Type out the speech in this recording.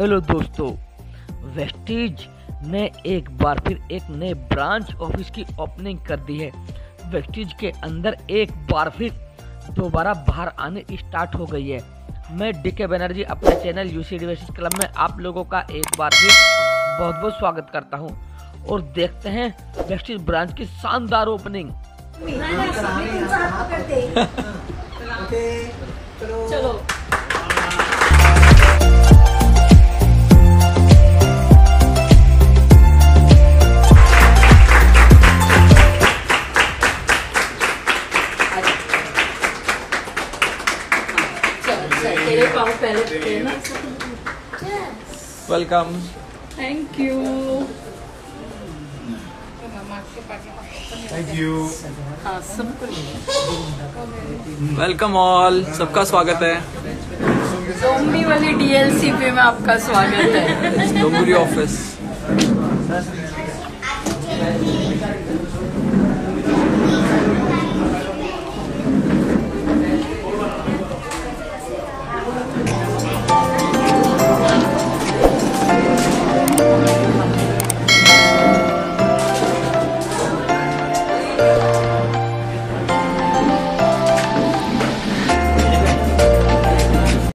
Hello दोस्तों, Vestige ने एक बार फिर एक नए ब्रांच ऑफिस की ओपनिंग कर दी है। वेस्टीज के अंदर एक बार फिर दोबारा बाहर आने स्टार्ट हो गई है। मैं डी के बनर्जी अपने चैनल यूसीडी वेस्टीज क्लब में आप लोगों का एक बार फिर बहुत बहुत स्वागत करता हूं और देखते हैं वेस्टीज ब्रांच की शानदार ओपनिंग। चलो welcome, thank you, thank you, welcome all, सबका स्वागत है। डोंबी वाली डीएलसी पे में आपका स्वागत है। डोंबी ऑफिस।